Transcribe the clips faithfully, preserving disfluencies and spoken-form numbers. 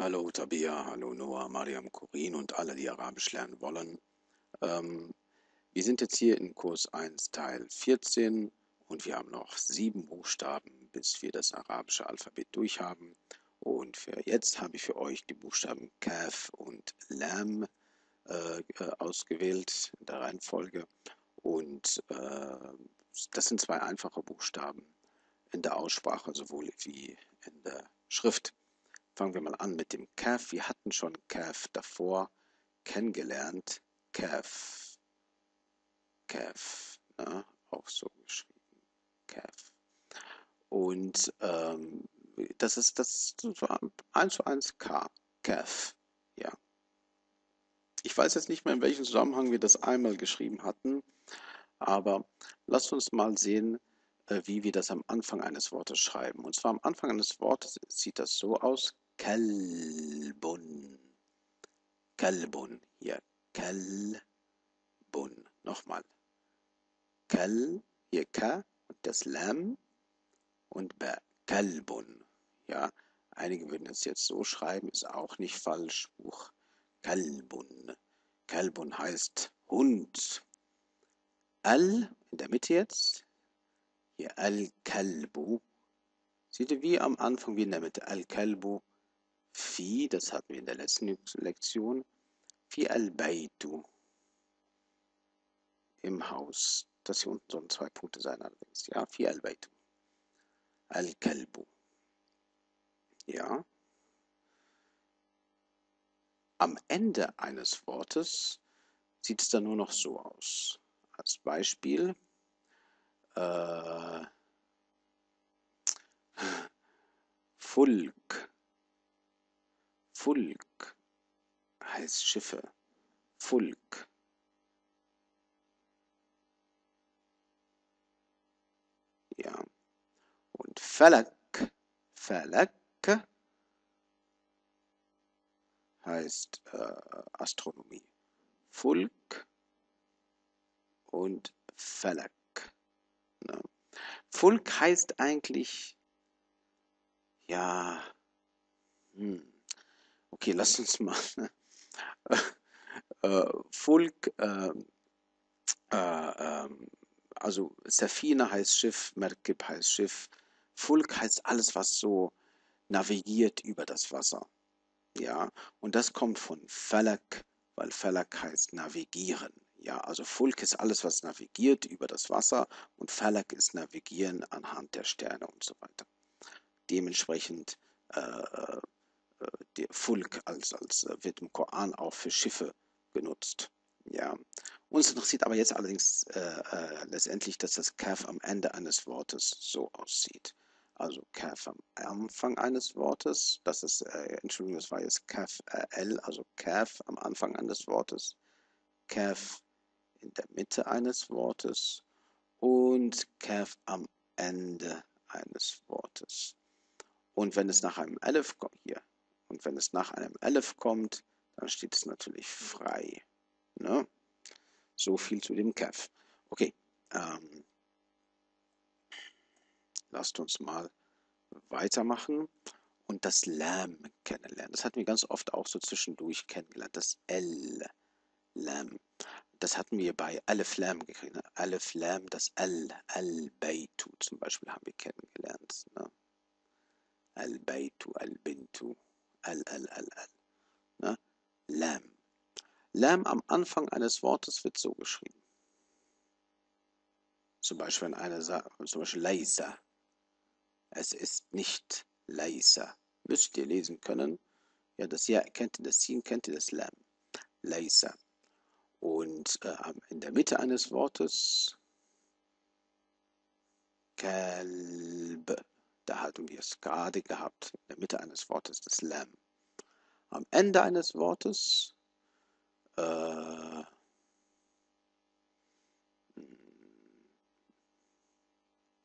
Hallo Tabia, hallo Noah, Mariam, Corin und alle, die Arabisch lernen wollen. Ähm, wir sind jetzt hier in Kurs eins, Teil vierzehn und wir haben noch sieben Buchstaben, bis wir das arabische Alphabet durchhaben. Und für jetzt habe ich für euch die Buchstaben Kaf und Lam äh, ausgewählt in der Reihenfolge. Und äh, das sind zwei einfache Buchstaben in der Aussprache, sowohl wie in der Schrift. Fangen wir mal an mit dem Kaf. Wir hatten schon Kaf davor kennengelernt. Kaf. Kaf. Ne? Auch so geschrieben. Kaf. Und ähm, das ist das eins zu eins K. Kaf. Ja. Ich weiß jetzt nicht mehr, in welchem Zusammenhang wir das einmal geschrieben hatten. Aber lasst uns mal sehen, wie wir das am Anfang eines Wortes schreiben. Und zwar am Anfang eines Wortes sieht das so aus. Kalbun. Kalbun. Hier. Kalbun. Nochmal. Kal. Hier K. Und das Lam. Und Ba. Kalbun. Ja. Einige würden es jetzt so schreiben. Ist auch nicht falsch. Buch. Kalbun. Kalbun heißt Hund. Al. In der Mitte jetzt. Hier. Al-Kalbu. Seht ihr, wie am Anfang, wie in der Mitte. Al-Kalbu. Fi, das hatten wir in der letzten Lektion. Fi al-baitu. Im Haus. Das hier unten sollen zwei Punkte sein allerdings. Ja, Fi al-baitu. Al-Kalbu. Ja. Am Ende eines Wortes sieht es dann nur noch so aus. Als Beispiel. Äh, Fulk. Fulk heißt Schiffe. Fulk. Ja. Und Felak. Felak heißt äh, Astronomie. Fulk und Felak. Ne? Fulk heißt eigentlich, ja, hm. Okay, lass uns mal. Ne? Äh, Fulk, äh, äh, also Safine heißt Schiff, Merkib heißt Schiff. Fulk heißt alles, was so navigiert über das Wasser. Ja, und das kommt von Felak, weil Felak heißt navigieren. Ja, also Fulk ist alles, was navigiert über das Wasser und Felak ist navigieren anhand der Sterne und so weiter. Dementsprechend äh, äh, der Fulk als, als wird im Koran auch für Schiffe genutzt. Ja. Uns interessiert aber jetzt allerdings äh, äh, letztendlich, dass das Kaf am Ende eines Wortes so aussieht. Also Kaf am Anfang eines Wortes, das ist, äh, Entschuldigung, das war jetzt Kaf äh, L, also Kaf am Anfang eines Wortes, Kaf in der Mitte eines Wortes und Kaf am Ende eines Wortes. Und wenn es nach einem Aleph kommt, hier, und wenn es nach einem Aleph kommt, dann steht es natürlich frei. Ne? So viel zu dem Kaf. Okay, ähm, lasst uns mal weitermachen und das Lam kennenlernen. Das hatten wir ganz oft auch so zwischendurch kennengelernt, das L. Lam. Das hatten wir bei Aleph Lam gekriegt. Ne? Aleph Lam, das Al, al-baitu zum Beispiel haben wir kennengelernt. Ne? Al-baitu, al-bintu, al, al, al, al. Ne? Lam. Lam am Anfang eines Wortes wird so geschrieben. Zum Beispiel in einer Sache, zum Beispiel leisa. Es ist nicht leisa. Müsst ihr lesen können. Ja, das Ja kennt ihr, das Sin kennt ihr, das Lam. Leisa. Und äh, in der Mitte eines Wortes Kalb. Da hatten wir es gerade gehabt. In der Mitte eines Wortes das Lam. Am Ende eines Wortes äh,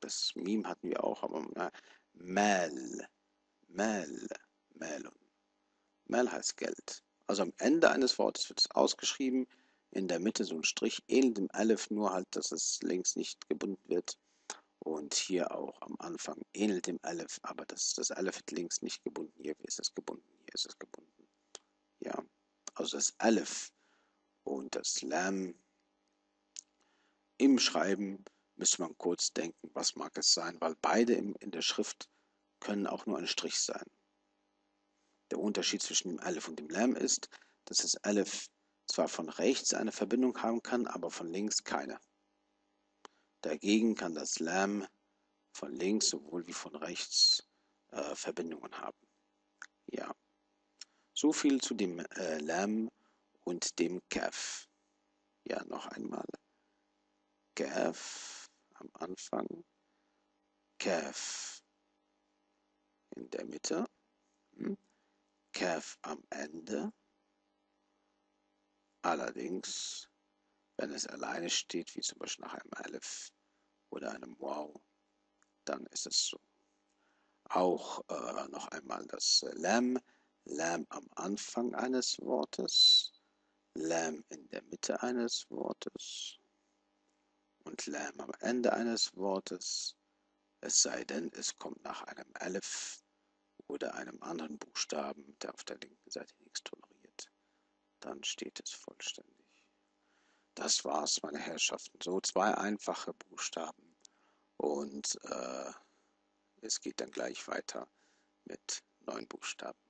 das Meme hatten wir auch, aber na, Mel. Mel. Mel. Mel heißt Geld. Also am Ende eines Wortes wird es ausgeschrieben. In der Mitte so ein Strich, ähnlich dem Aleph, nur halt, dass es links nicht gebunden wird. Und hier auch am Anfang ähnelt dem Aleph, aber das, das Aleph wird links nicht gebunden. Hier ist es gebunden. Hier ist es gebunden. Ja, also das Aleph und das Lam. Im Schreiben müsste man kurz denken, was mag es sein, weil beide in der Schrift können auch nur ein Strich sein. Der Unterschied zwischen dem Aleph und dem Lam ist, dass das Aleph zwar von rechts eine Verbindung haben kann, aber von links keine. Dagegen kann das Lam von links sowohl wie von rechts äh, Verbindungen haben. Ja, so viel zu dem äh, Lam und dem Kaf. Ja, noch einmal. Kaf am Anfang. Kaf in der Mitte. Hm? Kaf am Ende. Allerdings, wenn es alleine steht, wie zum Beispiel nach einem Aleph oder einem Wow, dann ist es so. Auch äh, noch einmal das Lam. Lam am Anfang eines Wortes. Lam in der Mitte eines Wortes. Und Lam am Ende eines Wortes. Es sei denn, es kommt nach einem Aleph oder einem anderen Buchstaben, der auf der linken Seite nichts toleriert. Dann steht es vollständig. Das war's, meine Herrschaften. So zwei einfache Buchstaben. Und äh, es geht dann gleich weiter mit neun Buchstaben.